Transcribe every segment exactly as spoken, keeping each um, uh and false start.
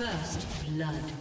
First blood.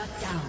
Shut down.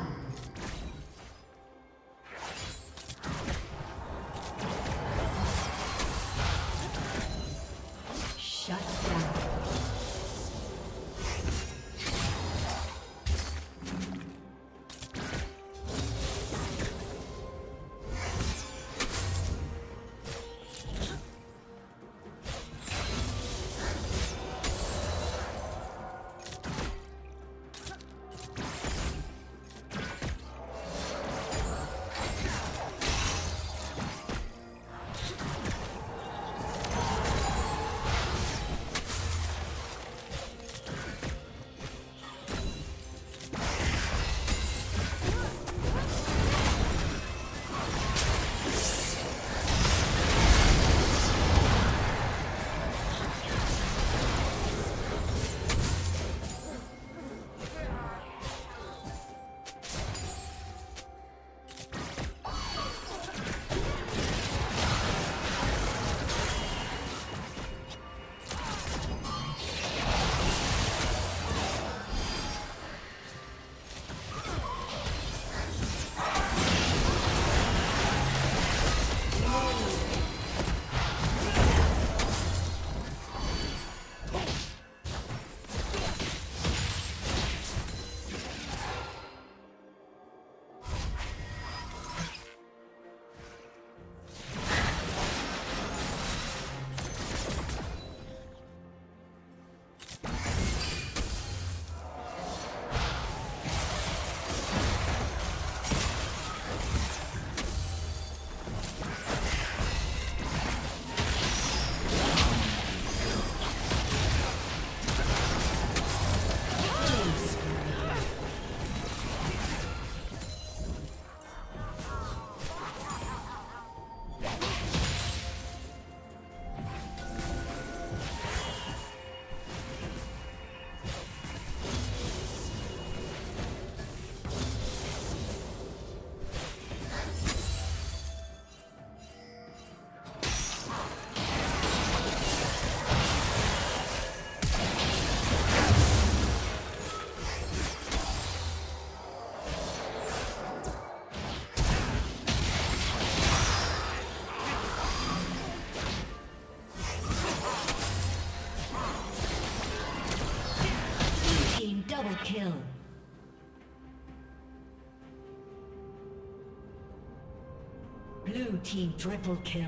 Kill. Blue team triple kill.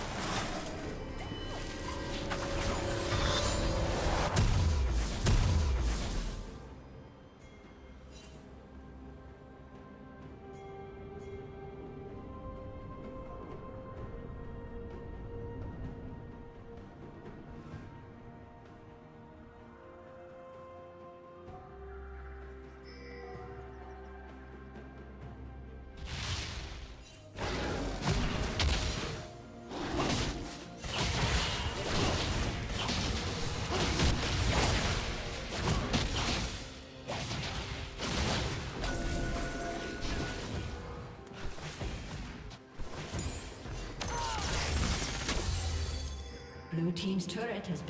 Blue team's turret has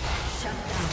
Shut down.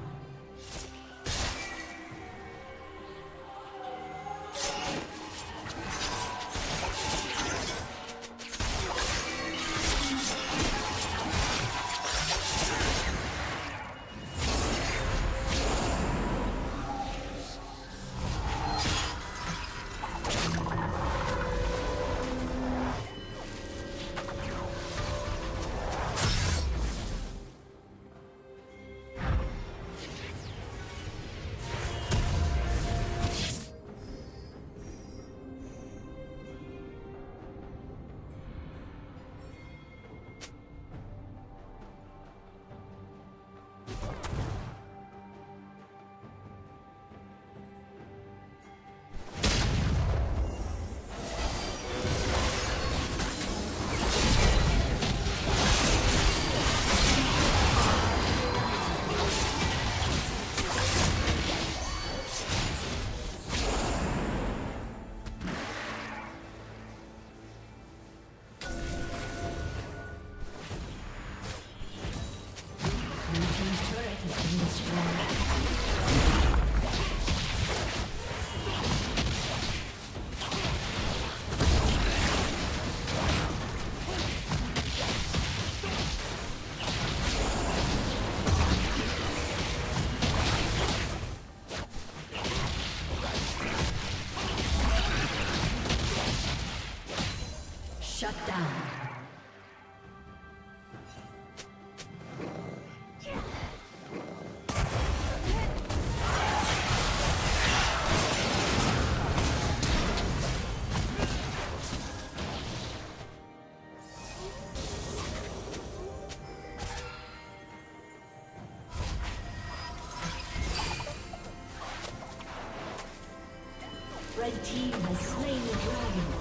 Shut down. Red team has slain the dragon.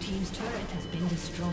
team's turret has been destroyed.